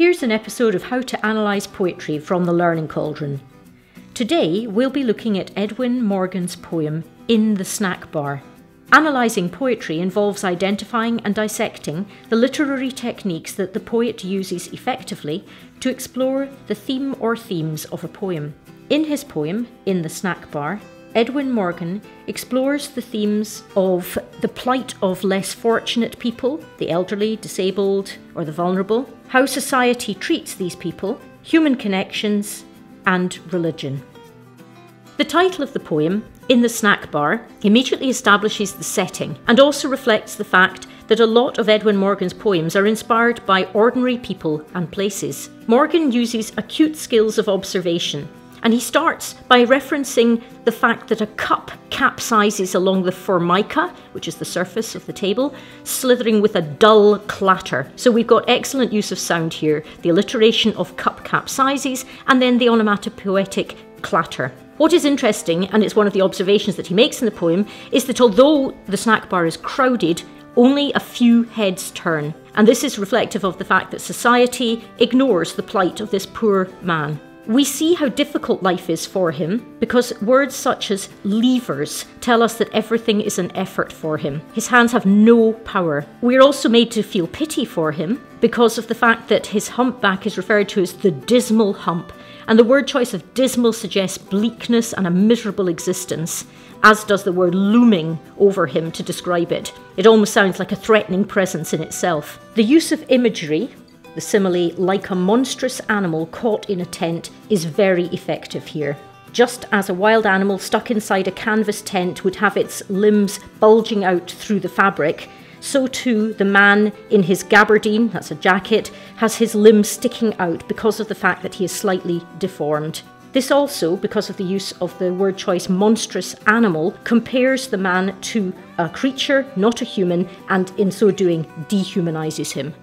Here's an episode of How to Analyse Poetry from The Learning Cauldron. Today we'll be looking at Edwin Morgan's poem, In the Snack Bar. Analysing poetry involves identifying and dissecting the literary techniques that the poet uses effectively to explore the theme or themes of a poem. In his poem, In the Snack Bar, Edwin Morgan explores the themes of the plight of less fortunate people, the elderly, disabled, or the vulnerable, how society treats these people, human connections, and religion. The title of the poem, In the Snack Bar, immediately establishes the setting and also reflects the fact that a lot of Edwin Morgan's poems are inspired by ordinary people and places. Morgan uses acute skills of observation, and he starts by referencing the fact that a cup capsizes along the formica, which is the surface of the table, slithering with a dull clatter. So we've got excellent use of sound here, the alliteration of cup capsizes, and then the onomatopoetic clatter. What is interesting, and it's one of the observations that he makes in the poem, is that although the snack bar is crowded, only a few heads turn. And this is reflective of the fact that society ignores the plight of this poor man. We see how difficult life is for him because words such as levers tell us that everything is an effort for him. His hands have no power. We're also made to feel pity for him because of the fact that his humpback is referred to as the dismal hump. And the word choice of dismal suggests bleakness and a miserable existence, as does the word looming over him to describe it. It almost sounds like a threatening presence in itself. The use of imagery, the simile like a monstrous animal caught in a tent, is very effective here. Just as a wild animal stuck inside a canvas tent would have its limbs bulging out through the fabric, so too the man in his gabardine, that's a jacket, has his limbs sticking out because of the fact that he is slightly deformed. This also, because of the use of the word choice monstrous animal, compares the man to a creature, not a human, and in so doing dehumanises him.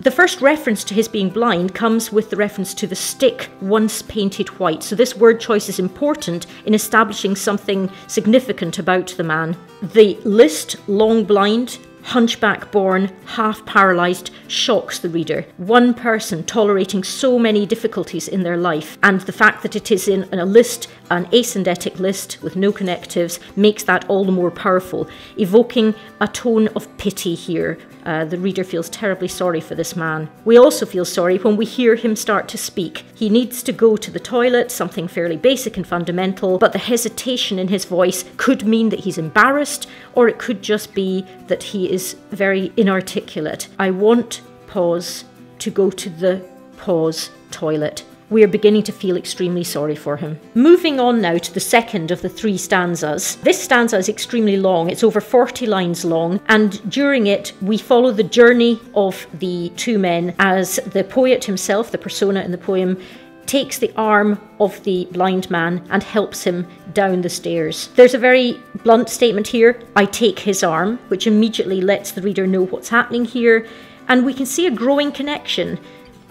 The first reference to his being blind comes with the reference to the stick once painted white, so this word choice is important in establishing something significant about the man. The list, long blind, hunchback born, half paralysed, shocks the reader. One person tolerating so many difficulties in their life, and the fact that it is in a list, an asyndetic list with no connectives, makes that all the more powerful, evoking a tone of pity here. The reader feels terribly sorry for this man. We also feel sorry when we hear him start to speak. He needs to go to the toilet, something fairly basic and fundamental, but the hesitation in his voice could mean that he's embarrassed, or it could just be that he is very inarticulate. I want, pause, to go to the, pause, toilet. We are beginning to feel extremely sorry for him. Moving on now to the second of the three stanzas. This stanza is extremely long. It's over 40 lines long, and during it we follow the journey of the two men as the poet himself, the persona in the poem, takes the arm of the blind man and helps him down the stairs. There's a very blunt statement here, I take his arm, which immediately lets the reader know what's happening here, and we can see a growing connection.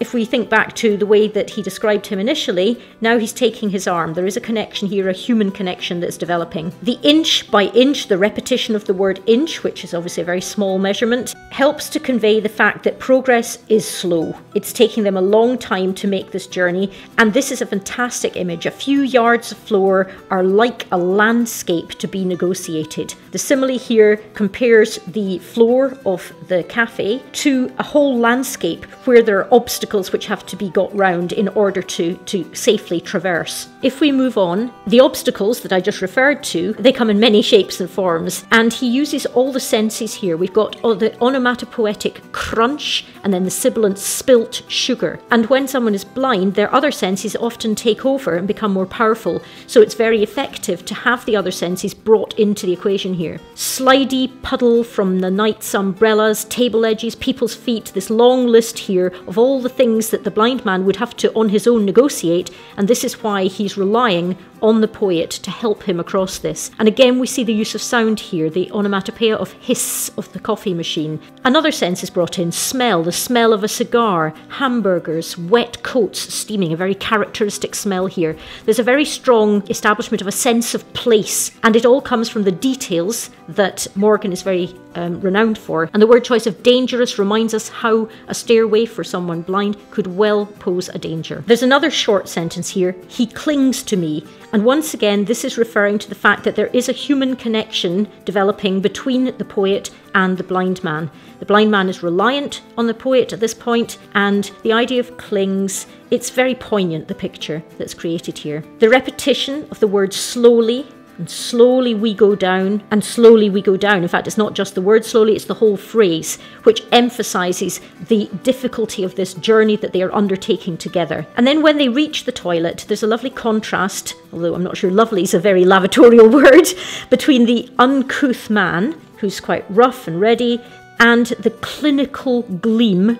If we think back to the way that he described him initially, now he's taking his arm. There is a connection here, a human connection that's developing. The inch by inch, the repetition of the word inch, which is obviously a very small measurement, helps to convey the fact that progress is slow. It's taking them a long time to make this journey, and this is a fantastic image. A few yards of floor are like a landscape to be negotiated. The simile here compares the floor of the cafe to a whole landscape where there are obstacles which have to be got round in order to safely traverse. If we move on, the obstacles that I just referred to, they come in many shapes and forms, and he uses all the senses here. We've got the onomatopoetic crunch and then the sibilant spilt sugar. And when someone is blind, their other senses often take over and become more powerful, so it's very effective to have the other senses brought into the equation here. Slidey puddle from the night's umbrellas, table edges, people's feet, this long list here of all the things that the blind man would have to on his own negotiate, and this is why he's relying on the poet to help him across this. And again we see the use of sound here, the onomatopoeia of hiss of the coffee machine. Another sense is brought in, smell, the smell of a cigar, hamburgers, wet coats steaming, a very characteristic smell here. There's a very strong establishment of a sense of place, and it all comes from the details that Morgan is very renowned for. And the word choice of dangerous reminds us how a stairway for someone blind mind could well pose a danger. There's another short sentence here, he clings to me, and once again this is referring to the fact that there is a human connection developing between the poet and the blind man. The blind man is reliant on the poet at this point, and the idea of clings, it's very poignant, the picture that's created here. The repetition of the word slowly, and slowly we go down, and slowly we go down. In fact, it's not just the word slowly, it's the whole phrase, which emphasises the difficulty of this journey that they are undertaking together. And then when they reach the toilet, there's a lovely contrast, although I'm not sure lovely is a very lavatorial word, between the uncouth man, who's quite rough and ready, and the clinical gleam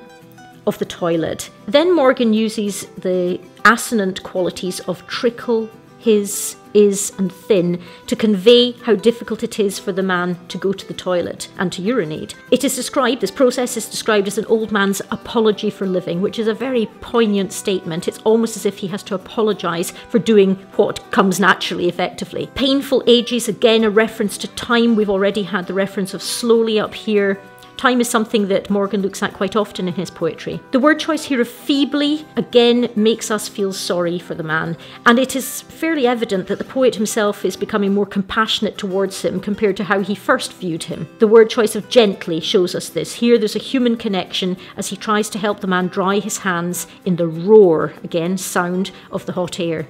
of the toilet. Then Morgan uses the assonant qualities of trickle, his, is, and thin to convey how difficult it is for the man to go to the toilet and to urinate. It is described, this process is described as an old man's apology for living, which is a very poignant statement. It's almost as if he has to apologise for doing what comes naturally, effectively. Painful ages, again a reference to time. We've already had the reference of slowly up here. Time is something that Morgan looks at quite often in his poetry. The word choice here of feebly, again, makes us feel sorry for the man, and it is fairly evident that the poet himself is becoming more compassionate towards him compared to how he first viewed him. The word choice of gently shows us this. Here there's a human connection as he tries to help the man dry his hands in the roar, again, sound of the hot air.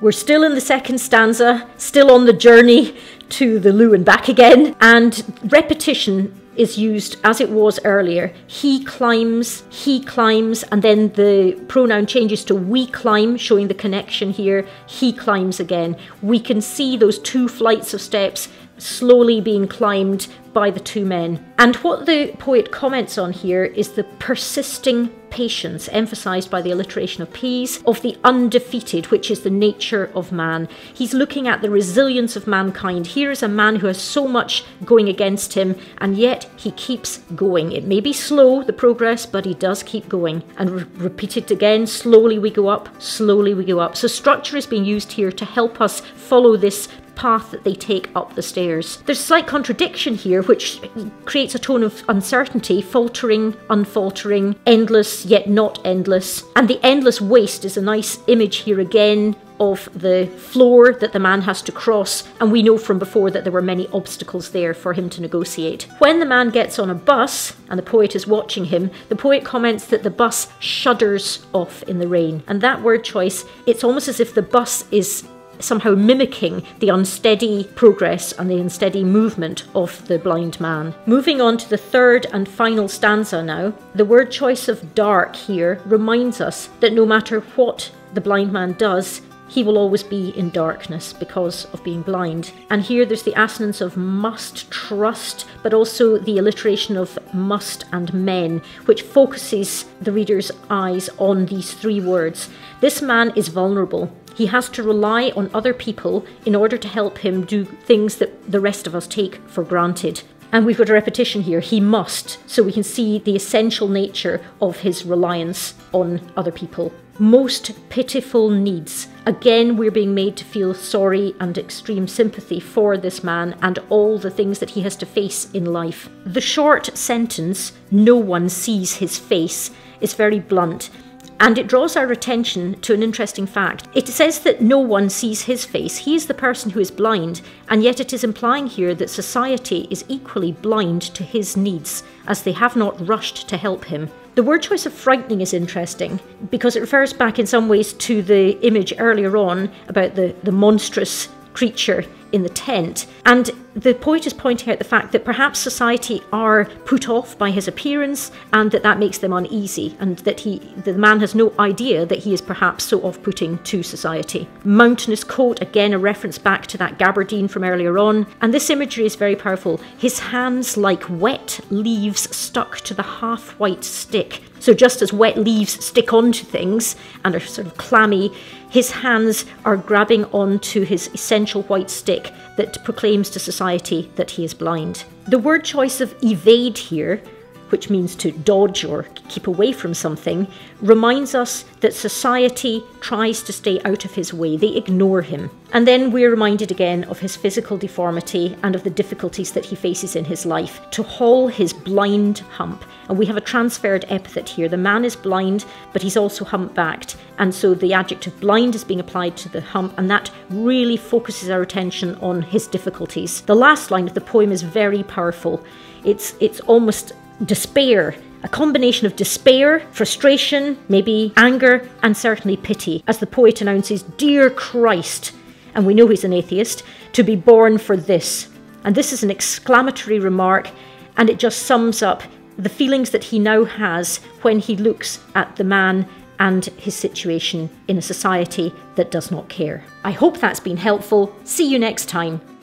We're still in the second stanza, still on the journey to the loo and back again, and repetition is used as it was earlier. He climbs, and then the pronoun changes to we climb, showing the connection here. He climbs again. We can see those two flights of steps slowly being climbed by the two men. And what the poet comments on here is the persisting patience, emphasised by the alliteration of P's, of the undefeated, which is the nature of man. He's looking at the resilience of mankind. Here is a man who has so much going against him, and yet he keeps going. It may be slow, the progress, but he does keep going. And repeat it again, slowly we go up, slowly we go up. So structure is being used here to help us follow this path that they take up the stairs. There's a slight contradiction here which creates a tone of uncertainty, faltering, unfaltering, endless yet not endless. And the endless waste is a nice image here again of the floor that the man has to cross, and we know from before that there were many obstacles there for him to negotiate. When the man gets on a bus and the poet is watching him, the poet comments that the bus shudders off in the rain. And that word choice, it's almost as if the bus is somehow mimicking the unsteady progress and the unsteady movement of the blind man. Moving on to the third and final stanza now, the word choice of dark here reminds us that no matter what the blind man does, he will always be in darkness because of being blind. And here there's the assonance of must, trust, but also the alliteration of must and men, which focuses the reader's eyes on these three words. This man is vulnerable. He has to rely on other people in order to help him do things that the rest of us take for granted. And we've got a repetition here, he must, so we can see the essential nature of his reliance on other people. Most pitiful needs. Again, we're being made to feel sorry and extreme sympathy for this man and all the things that he has to face in life. The short sentence, no one sees his face, is very blunt. And it draws our attention to an interesting fact. It says that no one sees his face. He is the person who is blind, and yet it is implying here that society is equally blind to his needs, as they have not rushed to help him. The word choice of frightening is interesting because it refers back in some ways to the image earlier on about the monstrous creature in the tent. And the poet is pointing out the fact that perhaps society are put off by his appearance and that makes them uneasy, and that the man has no idea that he is perhaps so off-putting to society. Mountainous coat, again a reference back to that gabardine from earlier on, and this imagery is very powerful. His hands like wet leaves stuck to the half-white stick. So just as wet leaves stick onto things and are sort of clammy, his hands are grabbing onto his essential white stick that proclaims to society that he is blind. The word choice of evade here which means to dodge or keep away from something, reminds us that society tries to stay out of his way. They ignore him. And then we're reminded again of his physical deformity and of the difficulties that he faces in his life to haul his blind hump. And we have a transferred epithet here. The man is blind, but he's also humpbacked. And so the adjective blind is being applied to the hump, and that really focuses our attention on his difficulties. The last line of the poem is very powerful. It's almost despair. A combination of despair, frustration, maybe anger, and certainly pity, as the poet announces, "Dear Christ," and we know he's an atheist, "to be born for this." And this is an exclamatory remark, and it just sums up the feelings that he now has when he looks at the man and his situation in a society that does not care. I hope that's been helpful. See you next time.